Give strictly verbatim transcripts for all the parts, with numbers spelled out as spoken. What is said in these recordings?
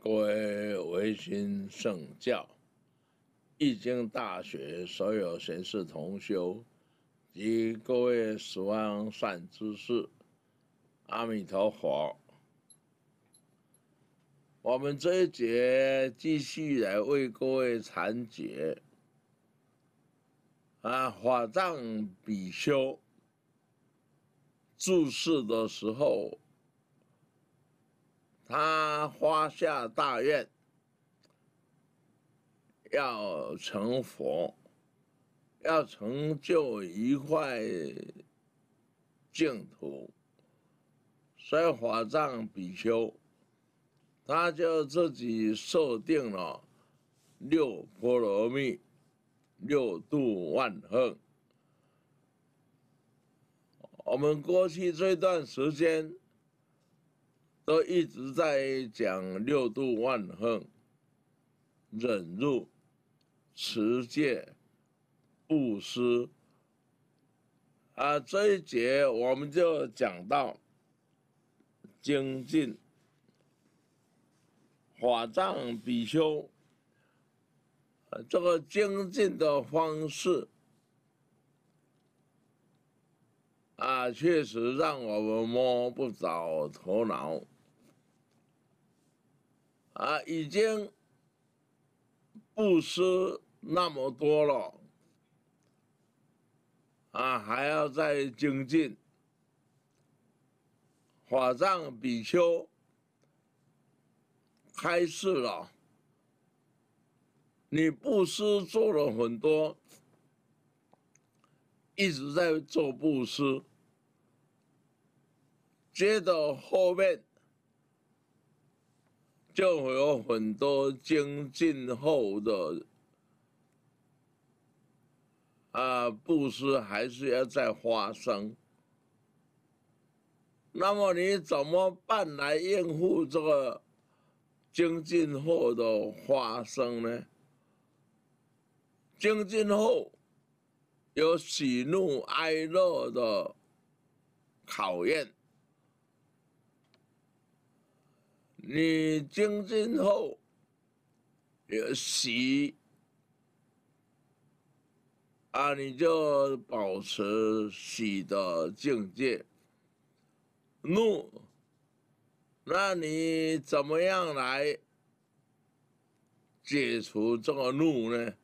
各位维新圣教、易经大学所有学士同修及各位十方善知识，阿弥陀佛。我们这一节继续来为各位阐解啊，法藏比丘住世的时候，他发下大愿，要成佛，要成就一块净土。所以法藏比丘，他就自己设定了六波罗蜜、六度万行。我们过去这段时间都一直在讲六度万行，忍辱、持戒、布施。啊，这一节我们就讲到精进。法藏比丘，啊，这个精进的方式，啊，确实让我们摸不着头脑。啊，已经布施那么多了，啊，还要再精进。法藏比丘开示了，你布施做了很多，一直在做布施，接着后面就会有很多精进后的啊，布施还是要再发生。那么你怎么办来应付这个精进后的发生呢？精进后有喜怒哀乐的考验。你精进后有喜啊，你就保持喜的境界；怒，那你怎么样来解除这个怒呢？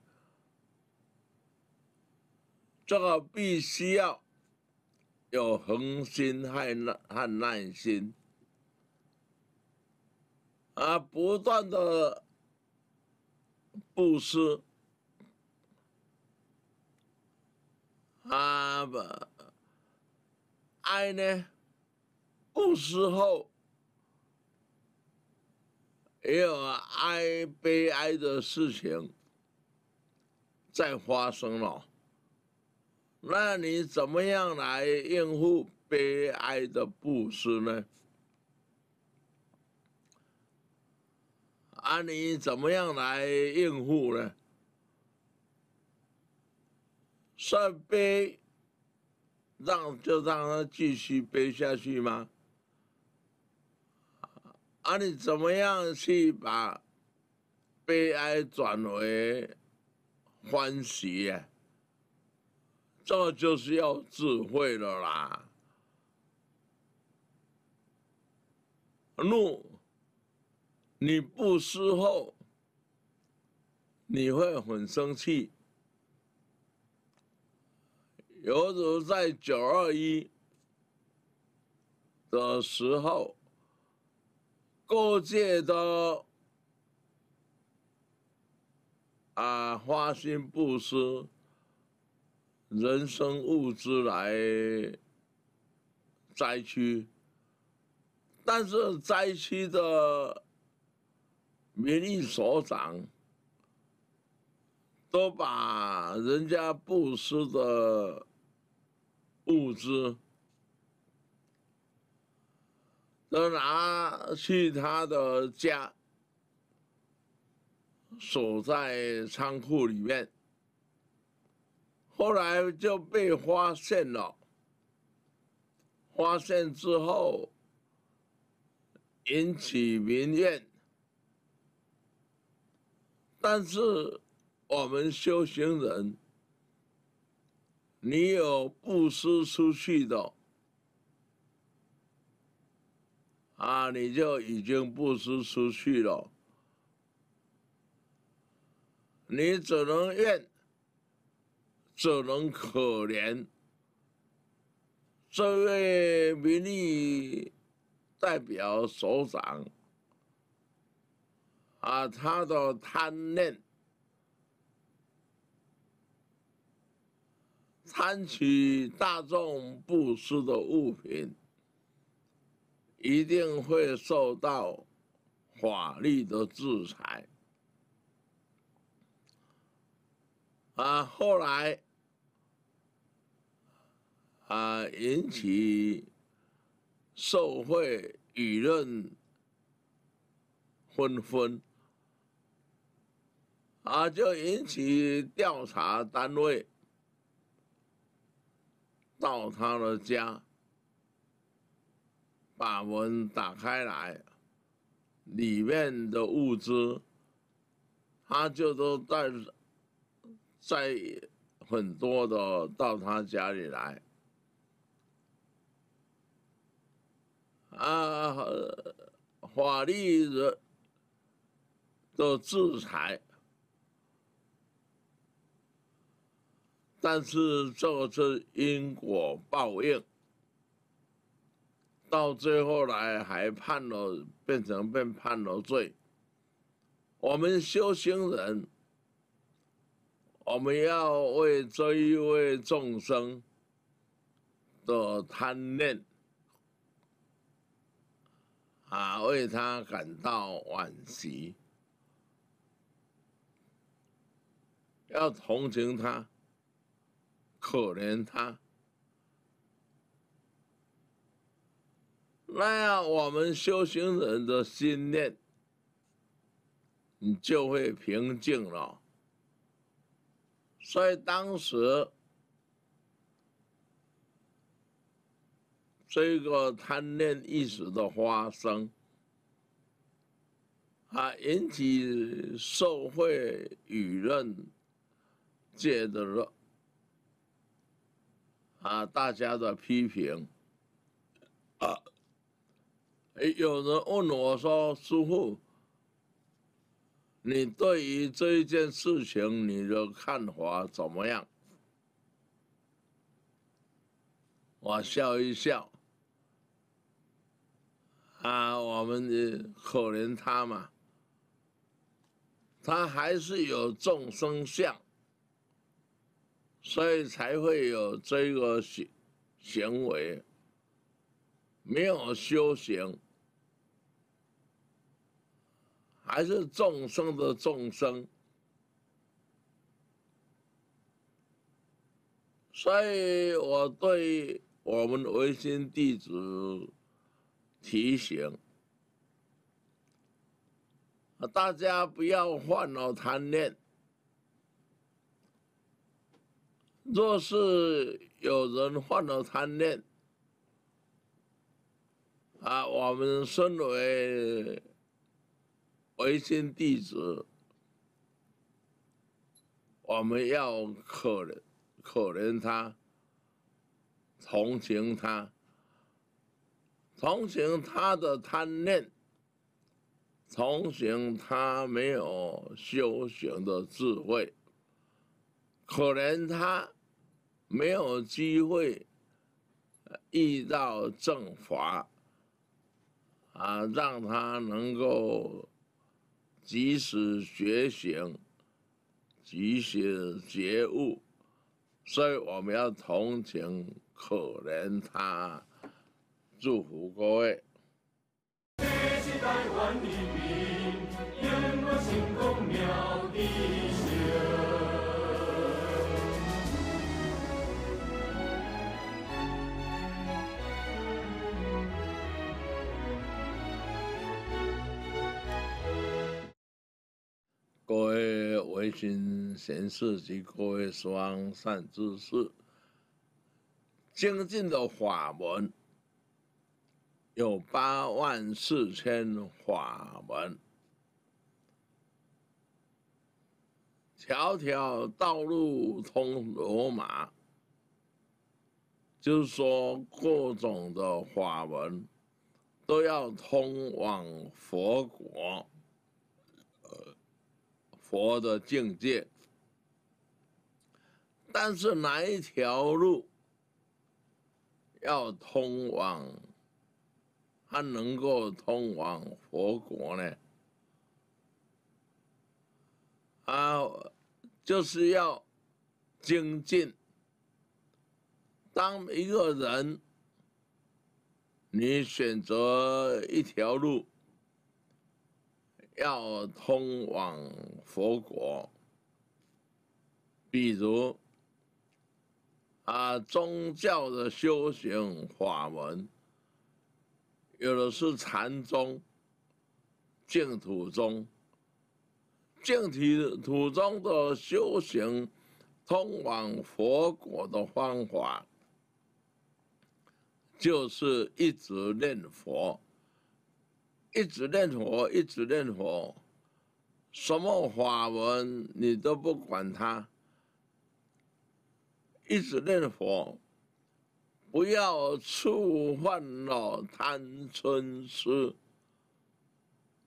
这个必须要有恒心和耐心。啊，不断的布施，啊，爱呢？布施后也有哀悲哀的事情再发生了，那你怎么样来应付悲哀的布施呢？啊，你怎么样来应付呢？算悲，让就让他继续悲下去吗？啊，你怎么样去把悲哀转为欢喜呀？这就是要智慧了啦。怒，你布施后，你会很生气，犹如在九二一的时候，各界的啊发心布施人生物资来灾区，但是灾区的民意所长都把人家布施的物资都拿去他的家，锁在仓库里面，后来就被发现了。发现之后，引起民怨。但是我们修行人，你有布施出去的，啊，你就已经布施出去了。 你只能怨，只能可怜这位民意代表首长啊，他的贪念、贪取大众布施的物品，一定会受到法律的制裁。 啊，后来啊，引起社会舆论纷纷，啊，就引起调查单位到他的家，把门打开来，里面的物资，他就都带。 在很多的到他家里来，啊，法律的制裁，但是这个是因果报应，到最后来还判了，变成被判了罪。我们修行人。 我们要为这一位众生的贪念啊，为他感到惋惜，要同情他，可怜他。那样，我们修行人的心念，你就会平静了。 所以当时，这个贪念意识的发生，啊，引起社会舆论界的热，啊，大家的批评。啊，有人问我说：“师父。” 你对于这一件事情，你的看法怎么样？我笑一笑，啊，我们可怜他嘛，他还是有众生相，所以才会有这个行行为，没有修行。 还是众生的众生，所以我对我们唯心弟子提醒：大家不要患了贪念。若是有人患了贪念，啊，我们身为 唯心弟子，我们要可怜可怜他，同情他，同情他的贪念，同情他没有修行的智慧，可怜他没有机会遇到正法，啊，让他能够。 即使觉醒，即使觉悟，所以我们要同情、可怜他，祝福各位。各位唯心贤士及各位双善知识，精进的法门有八万四千法门，条条道路通罗马，就是说各种的法门都要通往佛国。 佛的境界，但是哪一条路要通往，它能够通往佛国呢？啊，就是要精进。当一个人你选择一条路， 要通往佛国，比如啊，宗教的修行法门，有的是禅宗、净土宗。净土宗的修行通往佛国的方法，就是一直念佛。 一直念佛，一直念佛，什么法门你都不管它，一直念佛，不要触犯了贪嗔痴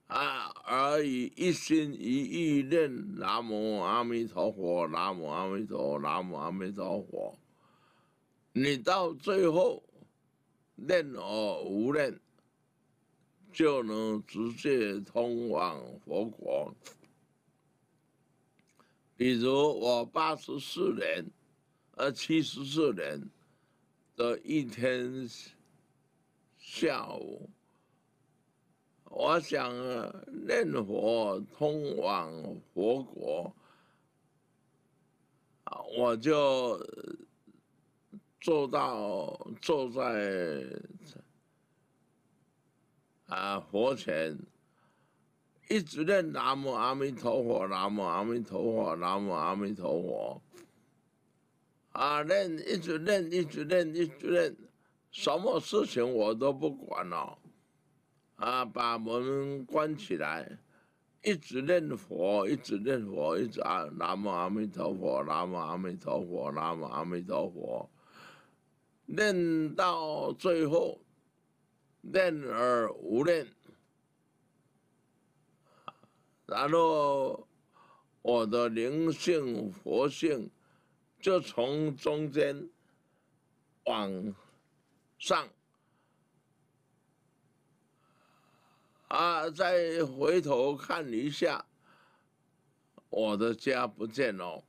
啊，而以一心一意念南无阿弥陀佛，南无阿弥陀，南无阿弥陀佛，你到最后念而无念， 就能直接通往佛国。比如我八十四年，呃，七十四年的一天下午，我想念佛通往佛国，我就坐到坐在。 啊，佛前一直念南无阿弥陀佛，南无阿弥陀佛，南无阿弥陀佛。啊，念一直念，一直念，一直念，什么事情我都不管了。啊，把门关起来，一直念佛，一直念佛，一直啊，南无阿弥陀佛，南无阿弥陀佛，南无阿弥陀佛，念到最后。 念而无念，然后我的灵性、佛性就从中间往上啊，再回头看一下，我的家不见了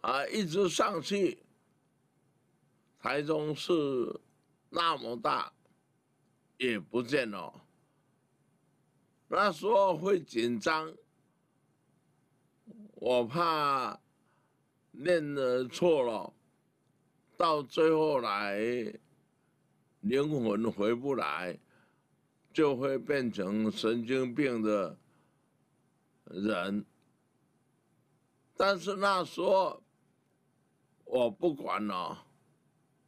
啊，一直上去，台中市。 那么大，也不见了。那时候会紧张，我怕念的错了，到最后来灵魂回不来，就会变成神经病的人。但是那时候我不管了，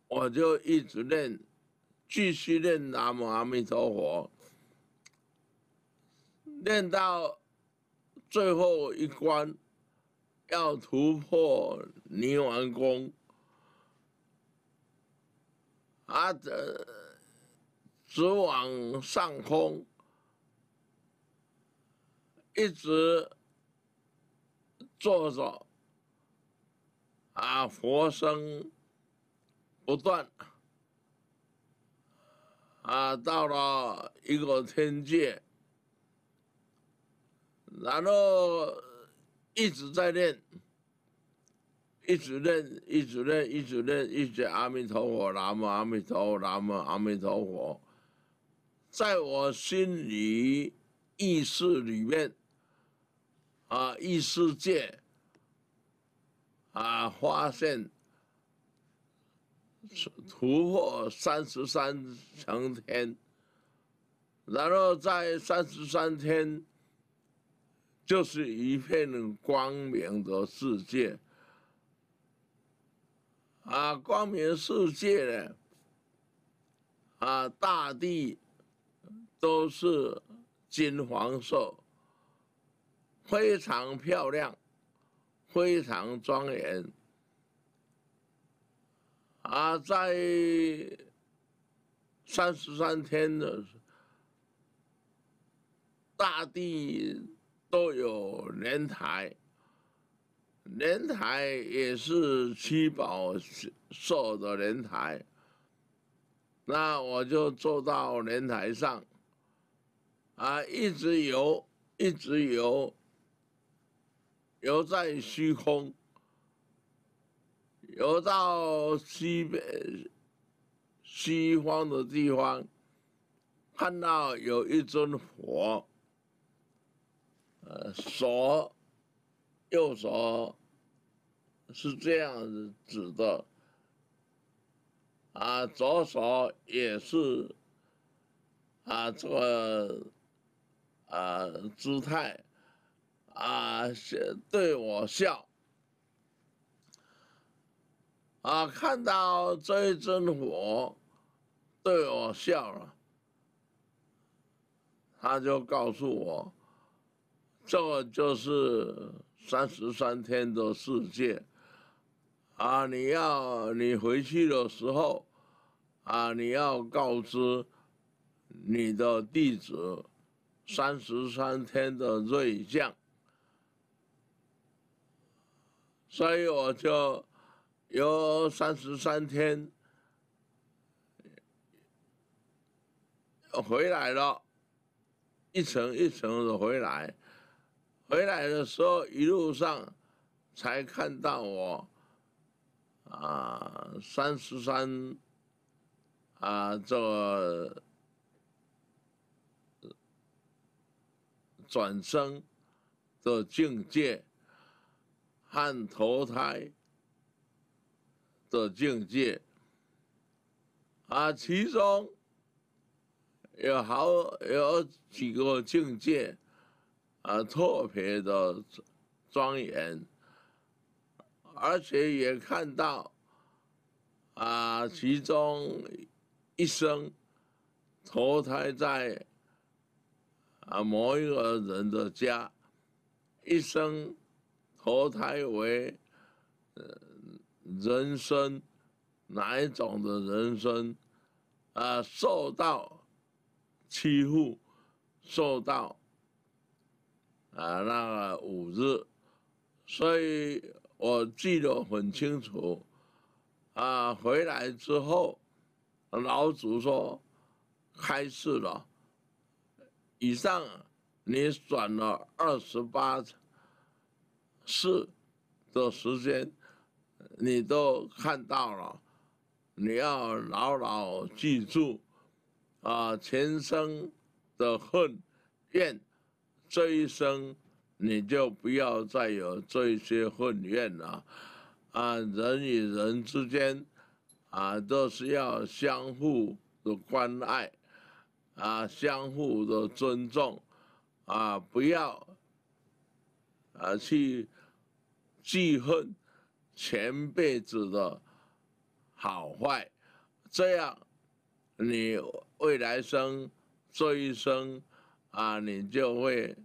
我就一直念。 继续念南无阿弥陀佛，念到最后一关，要突破泥丸宫。啊，这直往上空，一直坐着，啊，佛声不断。 啊，到了一个天界，然后一直在念，一直念，一直念，一直念，一直阿弥陀佛，南无阿弥陀佛，南无阿弥陀佛，在我心里意识里面，啊，意识界，啊，发现突破三十三层天，然后在三十三天，就是一片光明的世界。 啊，光明世界呢？啊，大地都是金黄色，非常漂亮，非常庄严。啊，在三十三天的大地都有莲台。 莲台也是七宝设的莲台，那我就坐到莲台上，啊，一直游，一直游，游在虚空，游到西北西方的地方，看到有一尊佛，呃，手。 右手是这样子指的，啊，左手也是，啊，这个，啊，姿态，啊，对我笑，啊，看到这一尊佛对我笑了，他就告诉我，这个就是。 三十三天的世界，啊，你要你回去的时候，啊，你要告知你的弟子三十三天的瑞相，所以我就由三十三天回来了，一层一层的回来。 回来的时候，一路上才看到我啊，三十三啊，这个转生的境界和投胎的境界啊，其中有好有几个境界。 啊，特别的庄严，而且也看到啊，其中一生投胎在啊某一个人的家，一生投胎为人生哪一种的人生啊，受到欺负，受到。 啊，那个五日，所以我记得很清楚。啊，回来之后，老祖说，开示了。以上你转了二十八世的时间，你都看到了，你要牢牢记住。啊，前生的恨怨。 这一生，你就不要再有这些恨怨了。啊，人与人之间，啊，都是要相互的关爱，啊，相互的尊重，啊，不要，啊，去记恨前辈子的好坏，这样，你未来生这一生。 啊，你就会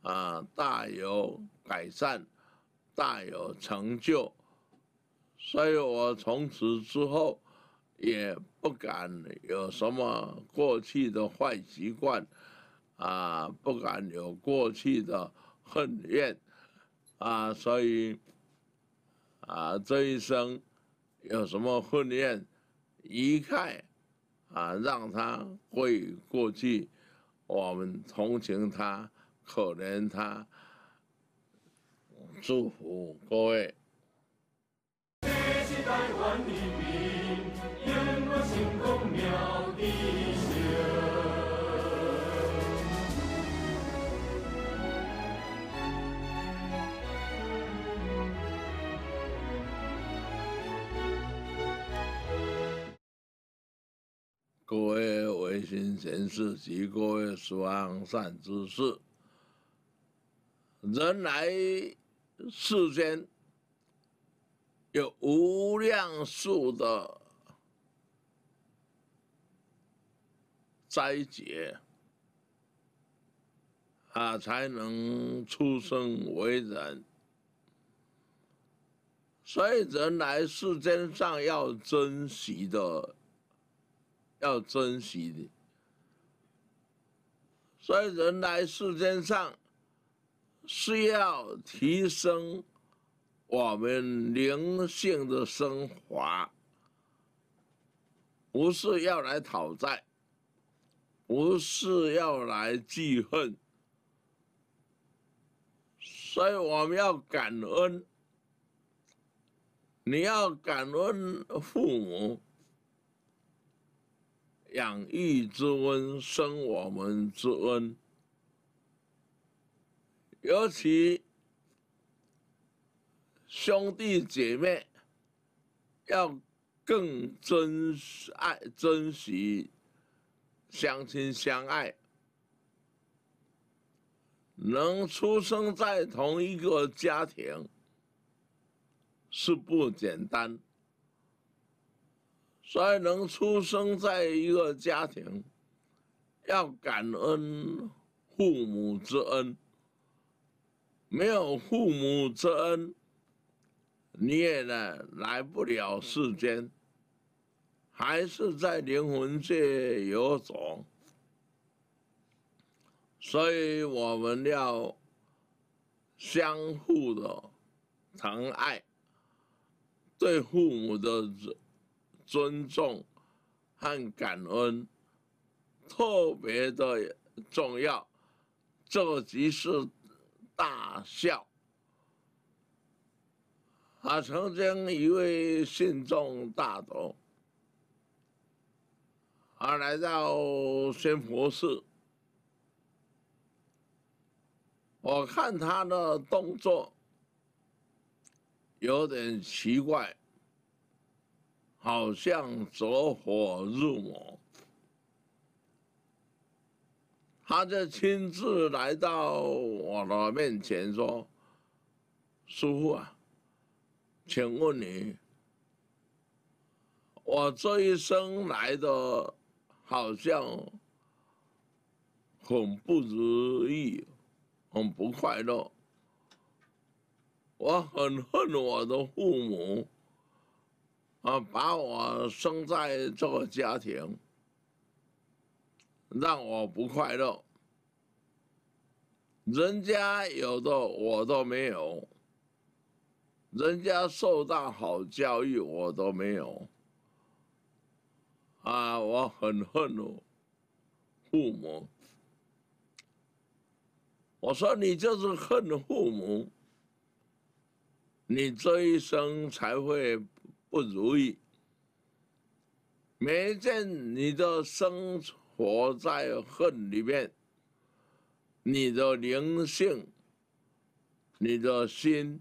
啊大有改善，大有成就，所以我从此之后也不敢有什么过去的坏习惯，啊，不敢有过去的恨怨，啊，所以啊这一生有什么恨怨，一概啊让它会过去。 我们同情他，可怜他，祝福各位。台湾人民，永远成功妙知识。 各位维新人士及各位双善之士，人来世间有无量数的灾劫啊，才能出生为人。所以，人来世间上要珍惜的。 要珍惜的，所以人来世间上是要提升我们灵性的升华，不是要来讨债，不是要来记恨，所以我们要感恩，你要感恩父母。 养育之恩，生我们之恩。尤其兄弟姐妹要更珍爱、珍惜相亲相爱。能出生在同一个家庭是不简单。 所以能出生在一个家庭，要感恩父母之恩。没有父母之恩，你也呢来不了世间，还是在灵魂界游走。所以我们要相互的疼爱，对父母的。 尊重和感恩特别的重要，这即是大孝。啊，曾经一位信众大德，啊，来到仙佛寺，我看他的动作有点奇怪。 好像走火入魔，他就亲自来到我的面前说：“师父啊，请问你，我这一生来的好像很不如意，很不快乐，我很恨我的父母。” 啊，把我生在这个家庭，让我不快乐。人家有的我都没有，人家受到好教育我都没有。啊，我很恨我父母。我说你就是恨父母，你这一生才会。 不如意，每一件你的生活在恨里面，你的灵性、你的心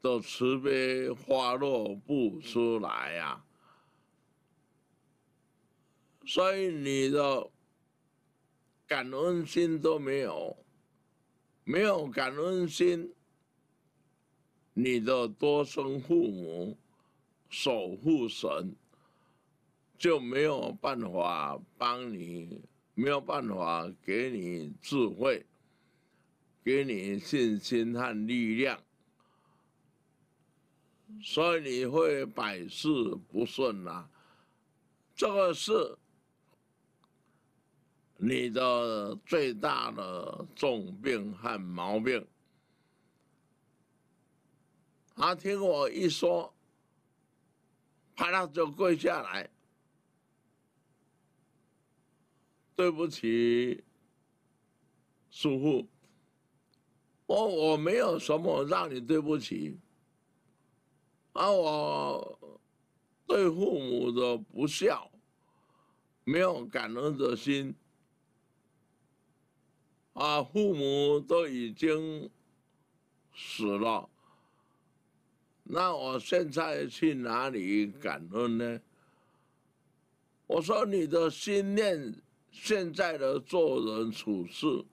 的慈悲花落不出来啊！所以你的感恩心都没有，没有感恩心。 你的多生父母、守护神就没有办法帮你，没有办法给你智慧，给你信心和力量，所以你会百事不顺啊。这个是你的最大的重病和毛病。 他、啊、听我一说，啪啦就跪下来。对不起，师父，我我没有什么让你对不起，啊，我对父母的不孝，没有感恩的心，啊，父母都已经死了，那我现在去哪里感恩呢？我说你的心念，现在的做人处事，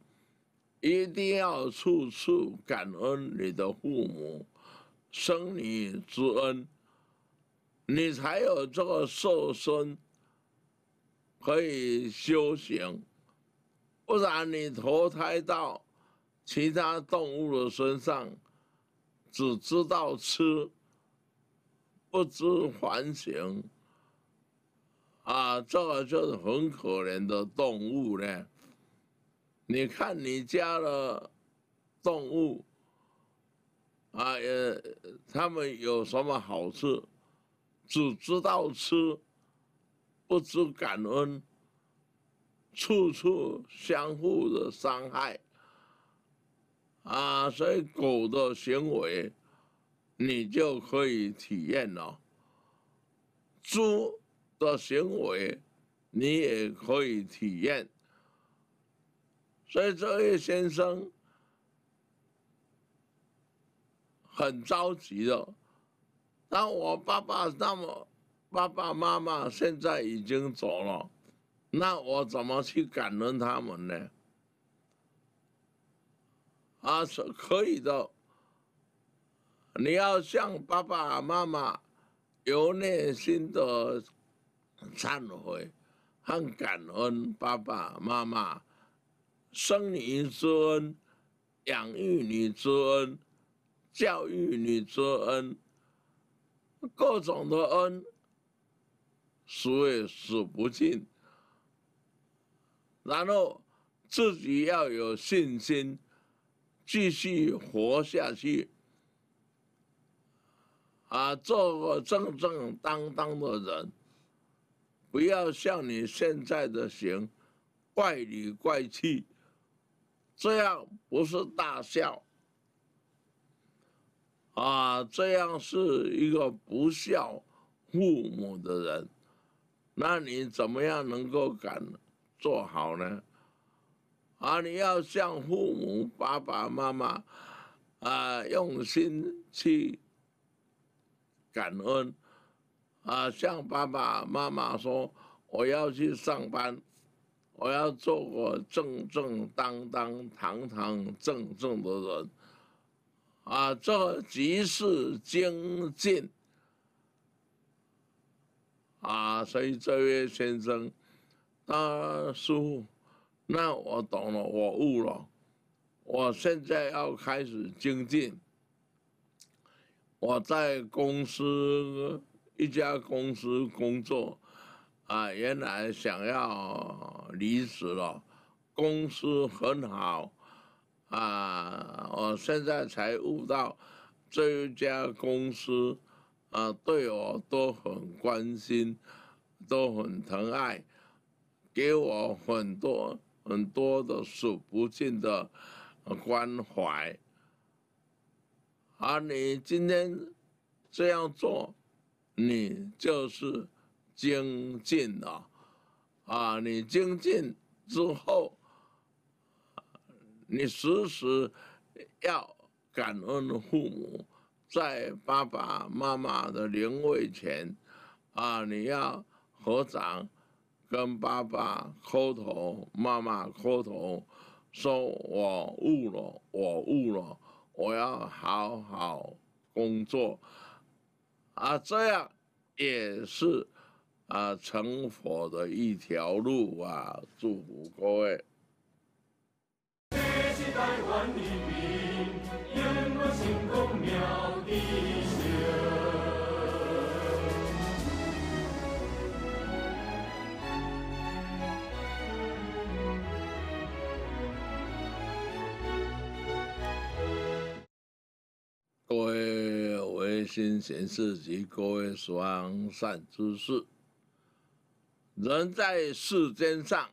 一定要处处感恩你的父母，生你之恩，你才有这个受身可以修行，不然你投胎到其他动物的身上，只知道吃，不知反省，啊，这个就是很可怜的动物呢。 你看你家的动物，啊，也他们有什么好吃？只知道吃，不知感恩，处处相互的伤害，啊，所以狗的行为你就可以体验了，猪的行为你也可以体验。 所以这位先生很着急的。但我爸爸那么爸爸妈妈现在已经走了，那我怎么去感恩他们呢？啊，是可以的。你要向爸爸妈妈有内心的忏悔和感恩爸爸妈妈。 生你之恩，养育你之恩，教育你之恩，各种的恩，数也数不尽。然后自己要有信心，继续活下去，啊，做个正正当当的人，不要像你现在的行，怪里怪气。 这样不是大孝啊，这样是一个不孝父母的人，那你怎么样能够敢做好呢？啊，你要向父母、爸爸妈妈啊用心去感恩啊，向爸爸妈妈说我要去上班。 我要做个正正当当、堂堂正正的人，啊，这个即是精进，啊，所以这位先生，啊，师父，那我懂了，我悟了，我现在要开始精进。我在公司一家公司工作。 啊，原来想要离职了，公司很好，啊，我现在才悟到这一家公司啊对我都很关心，都很疼爱，给我很多很多的数不尽的关怀。而、啊、你今天这样做，你就是。 精进啊，啊，你精进之后，你时时要感恩父母，在爸爸妈妈的灵位前，啊，你要合掌跟爸爸叩头，妈妈叩头，说我悟了，我悟了，我要好好工作，啊，这样也是。 啊，成佛的一条路啊！祝福各位。各位唯心贤士及各位双善之士。 人在世间上，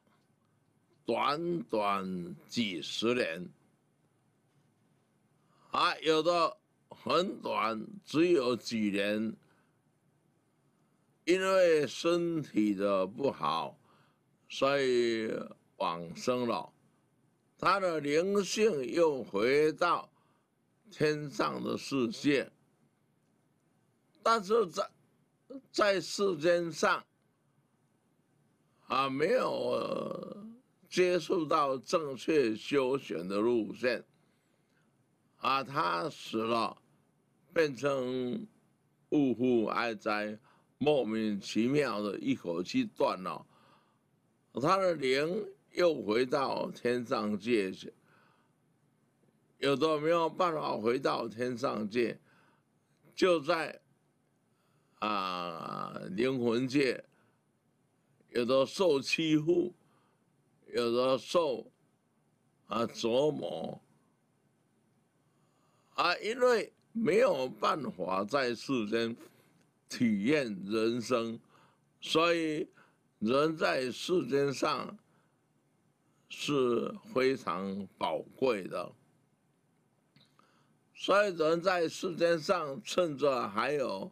短短几十年，啊，有的很短，只有几年，因为身体的不好，所以往生了。他的灵性又回到天上的世界，但是在在世间上啊，没有接触到正确修行的路线。 啊，他死了，变成呜呼哀哉，莫名其妙的一口气断了，他的灵又回到天上界去，有的没有办法回到天上界，就在啊灵魂界，有的受欺负，有的受啊折磨。 啊，因为没有办法在世间体验人生，所以人在世间上是非常宝贵的。所以人在世间上，趁着还有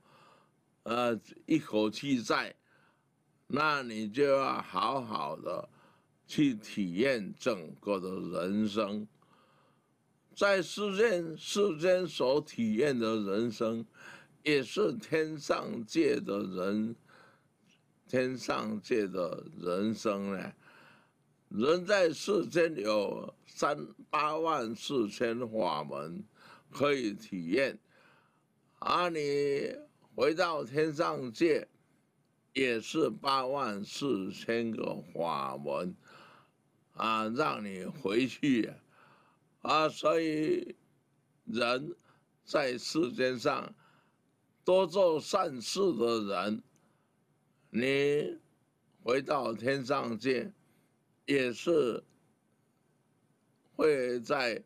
呃一口气在，那你就要好好的去体验整个的人生。 在世间世间所体验的人生，也是天上界的人，天上界的人生呢。人在世间有三八万四千法门可以体验，而、啊、你回到天上界，也是八万四千个法门，啊，让你回去、啊。 啊，所以人在世间上多做善事的人，你回到天上界也是会在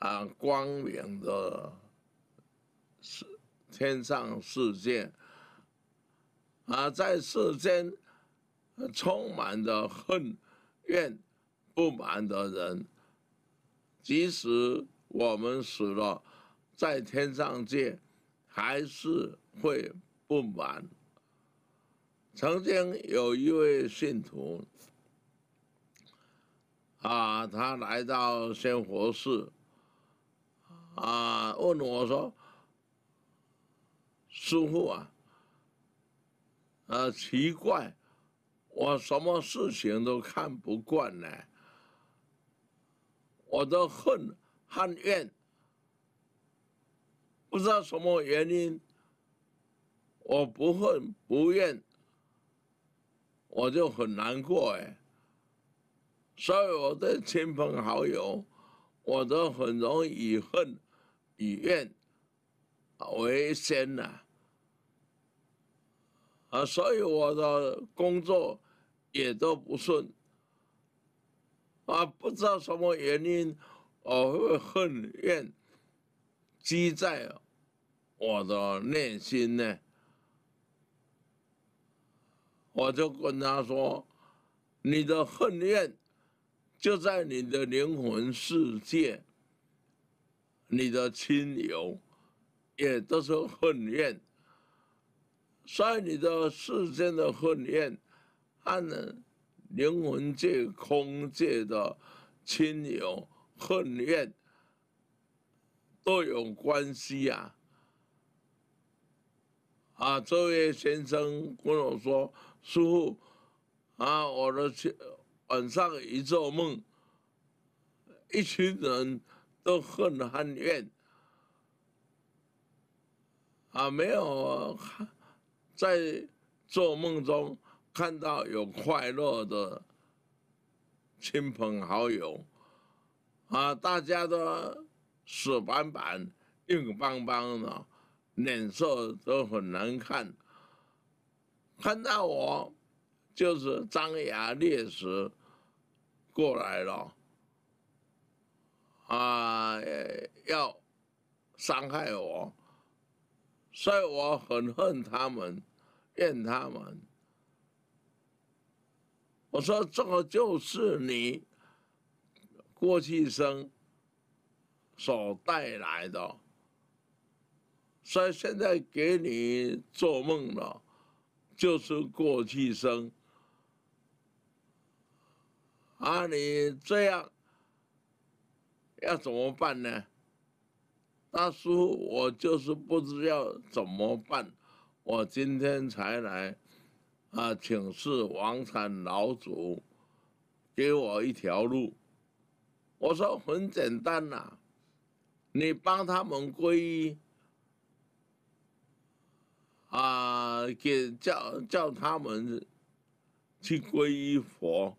啊光明的天上世界啊，在世间充满着恨怨不满的人。 即使我们死了，在天上界还是会不满。曾经有一位信徒，啊，他来到仙佛寺，啊，问我说：“师父啊，呃、啊，奇怪，我什么事情都看不惯呢？” 我的恨和怨，不知道什么原因，我不恨不怨，我就很难过哎。所以我的亲朋好友，我都很容易以恨、以怨为先呐、啊。啊，所以我的工作也都不顺。 啊，不知道什么原因，我会恨怨积在我的内心呢。我就跟他说：“你的恨怨就在你的灵魂世界，你的亲友也都是恨怨，所以你的世间的恨怨，啊呢。” 灵魂界、空界的亲友恨怨都有关系啊！啊，这位先生跟我说：“师父，啊，我的晚上一做梦，一群人都恨和怨，啊，没有在做梦中。” 看到有快乐的亲朋好友，啊，大家都死板板、硬邦邦的，脸色都很难看。看到我就是张牙裂齿过来了，啊，要伤害我，所以我很恨他们，怨他们。 我说这个就是你过去生所带来的所以现在给你做梦了，就是过去生。啊，你这样要怎么办呢？大叔，我就是不知道怎么办，我今天才来啊，请示王禅老祖，给我一条路。我说很简单呐、啊，你帮他们皈依。 啊，给叫叫他们去皈依佛、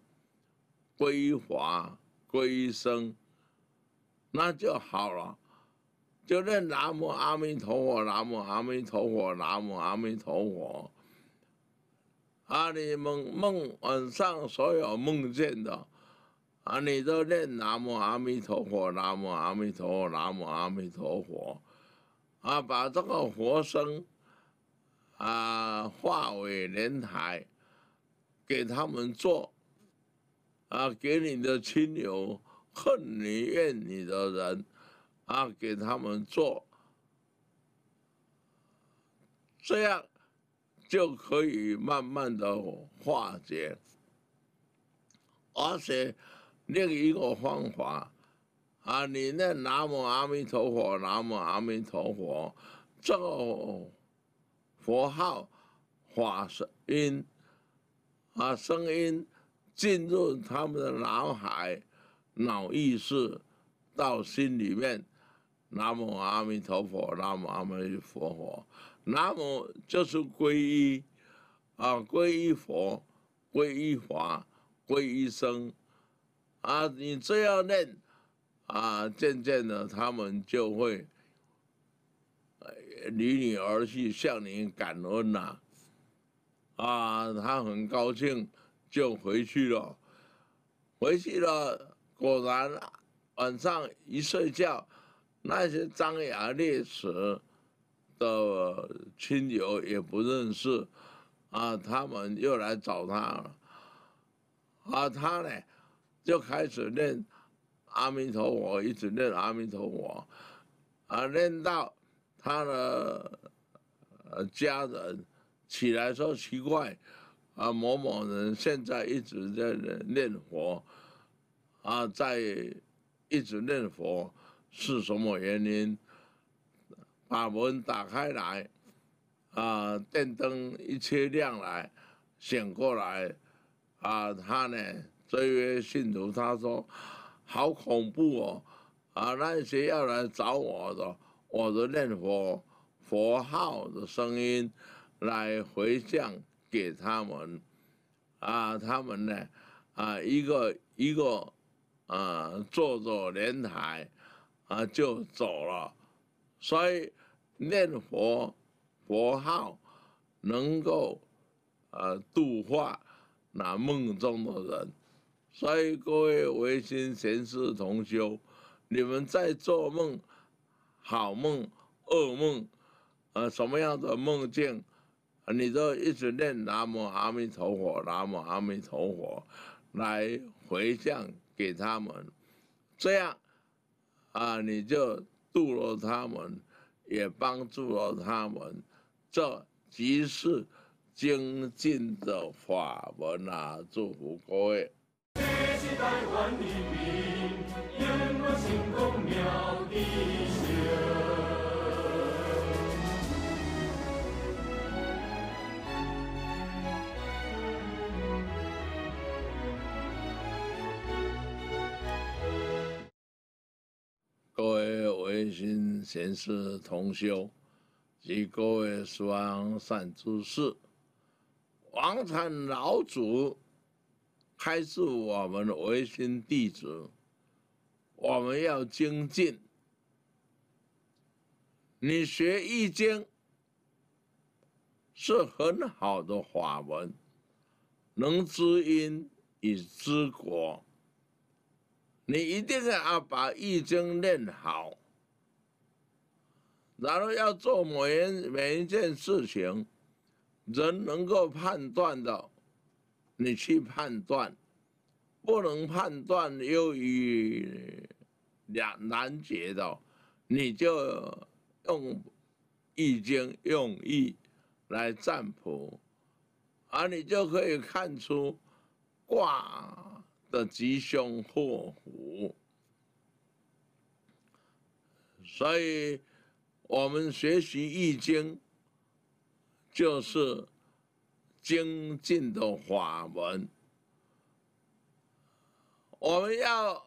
皈依法、皈依僧，那就好了。就念南无阿弥陀佛，南无阿弥陀佛，南无阿弥陀佛。啊，你们梦晚上所有梦见的，啊，你都念南无阿弥陀佛，南无阿弥陀佛，南无阿弥陀佛。啊，把这个佛声。 啊，化为莲台，给他们做，啊，给你的亲友、恨你、怨你的人，啊，给他们做，这样就可以慢慢的化解。而且另一个方法，啊，你念南无阿弥陀佛，南无阿弥陀佛，这个。 佛号、法音啊，声音进入他们的脑海、脑意识到心里面。南无阿弥陀佛，南无阿弥陀佛。南无就是皈依啊，皈依佛、皈依法、皈依僧啊。你这样念啊，渐渐的他们就会。 离你而去，向你感恩呐、啊！啊，他很高兴，就回去了。回去了，果然晚上一睡觉，那些张牙烈齿的亲友也不认识，啊，他们又来找他了。啊，他呢就开始念阿弥陀佛，一直念阿弥陀佛，啊，念到。 他的家人起来说奇怪，啊，某某人现在一直在念佛，啊，在一直念佛是什么原因？把门打开来，啊，电灯一切亮来，醒过来，啊，他呢这位信徒他说，好恐怖哦，啊，那些要来找我的。 我的念佛佛号的声音来回向给他们，啊，他们呢，啊，一个一个，啊，坐着莲台，啊，就走了。所以念佛佛号能够，呃、啊，度化那梦中的人。所以各位唯心贤士同修，你们在做梦。 好梦、噩梦，呃，什么样的梦境，你都一直念南无阿弥陀佛，南无阿弥陀佛，来回向给他们，这样，啊，你就度了他们，也帮助了他们，这即是精进的法门啊！祝福各位。 各位唯心贤士同修及各位十方善知识，王禅老祖开示我们唯心弟子，我们要精进。你学易经是很好的法门，能知因以知果。 你一定要把易经练好，然后要做每每一件事情，人能够判断的，你去判断，不能判断优于难解的，你就用易经用意来占卜，而、啊、你就可以看出卦的吉凶祸福。所以，我们学习易经，就是精进的法门。我们要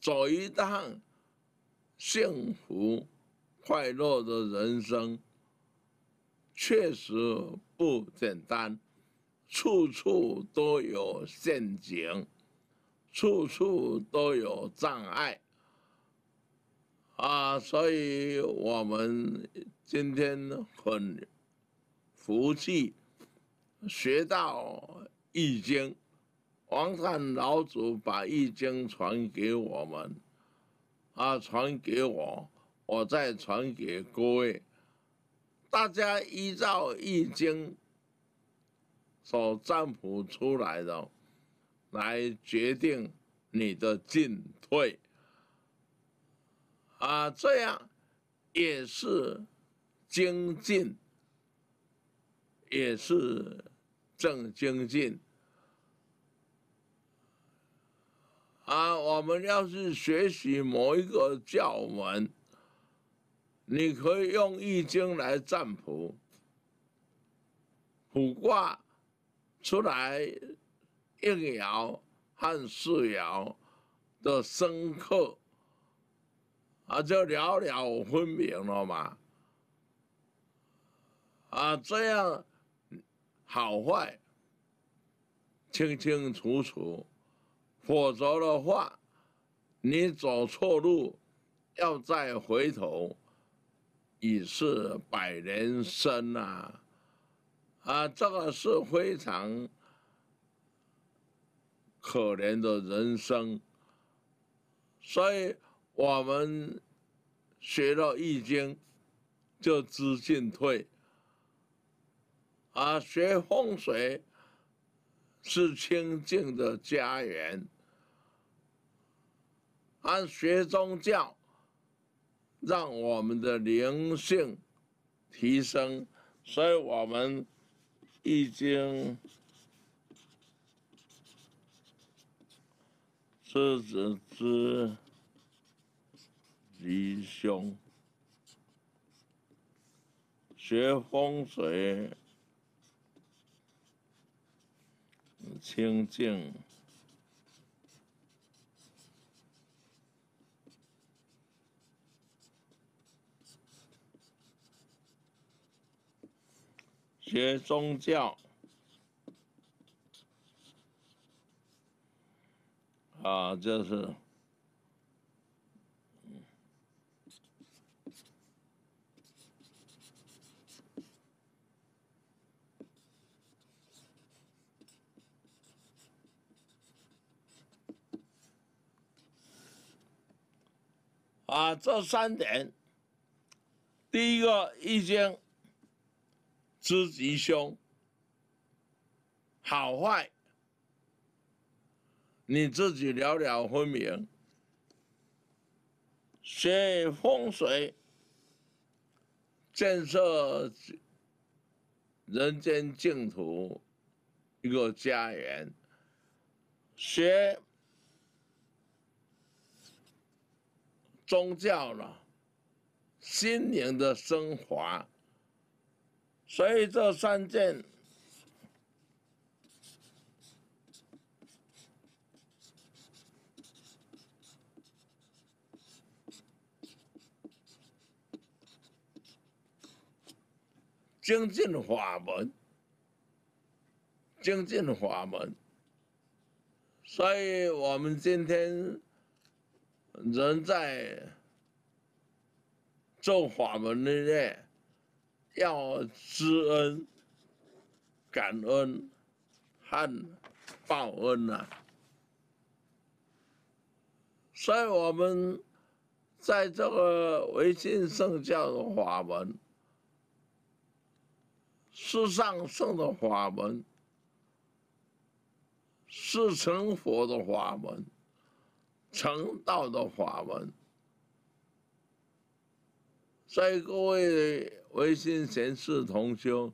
走一趟幸福快乐的人生，确实不简单，处处都有陷阱，处处都有障碍啊！所以我们今天很福气，学到《易经》。王禅老祖把《易经》传给我们，啊，传给我，我再传给各位。大家依照《易经》所占卜出来的，来决定你的进退。啊，这样也是精进，也是正精进。啊，我们要是学习某一个教门，你可以用易经来占卜，卜卦出来应爻和四爻的深刻，啊，就了了分明了嘛。啊，这样好坏清清楚楚。否则的话，你走错路，要再回头，已是百年身啊！啊，这个是非常可怜的人生。所以我们学了《易经》，就知进退。啊，学风水是清净的家园。按学宗教，让我们的灵性提升，所以我们已经是子之吉凶，学风水清净学宗教啊，就是啊，这三点，第一个《易经》知吉凶，好坏你自己了了分明；学风水，建设人间净土一个家园；学宗教了，心灵的升华，所以这三件精进法门，精进法门，所以我们今天人在做法门的人，要知恩、感恩和报恩啊！所以我们在这个唯心圣教的法门，是上圣的法门，是成佛的法门，成道的法门，所以各位唯心贤士同修，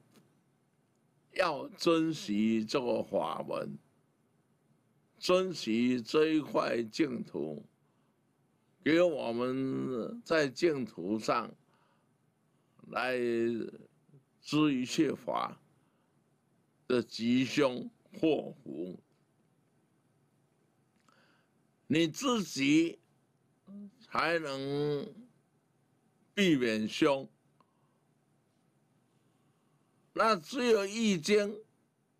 要珍惜这个法门，珍惜这一块净土，给我们在净土上来知一切法的吉凶祸福。你自己才能避免凶，那只有易经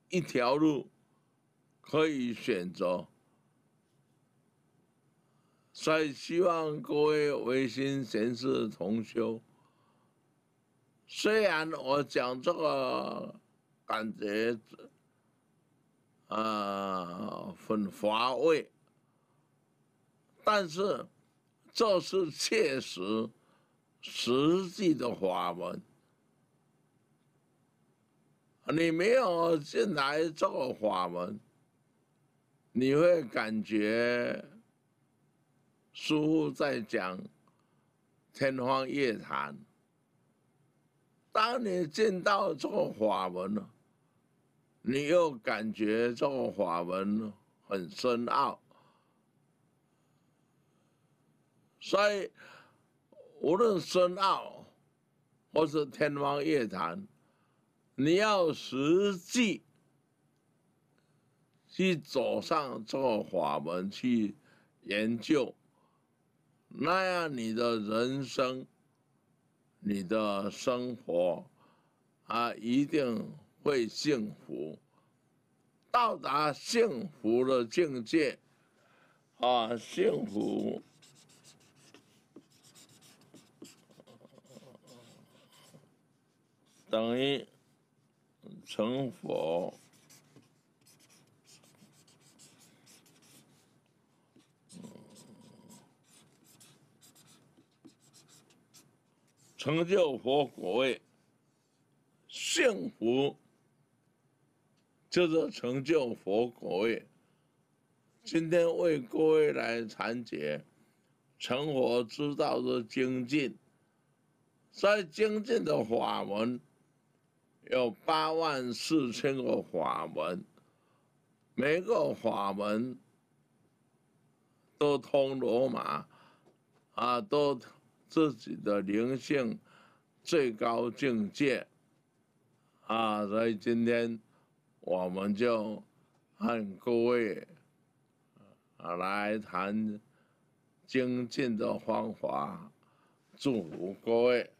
一条路可以选择，所以希望各位唯心贤士同修。虽然我讲这个感觉啊很乏味。但是，这是切实、实际的法门。你没有进来这个法门，你会感觉师父在讲天方夜谭。当你进到这个法门了，你又感觉这个法门很深奥。所以，无论深奥或是天方夜谭，你要实际去走上这个法门去研究，那样你的人生、你的生活啊，一定会幸福，到达幸福的境界啊，幸福。等于成佛，成就佛果位，幸福就是成就佛果位。今天为各位来阐解成佛之道的精进，在精进的法门。有八万四千个法门，每个法门都通罗马，啊，都自己的灵性最高境界，啊，所以今天我们就和各位啊来谈精进的方法，祝福各位。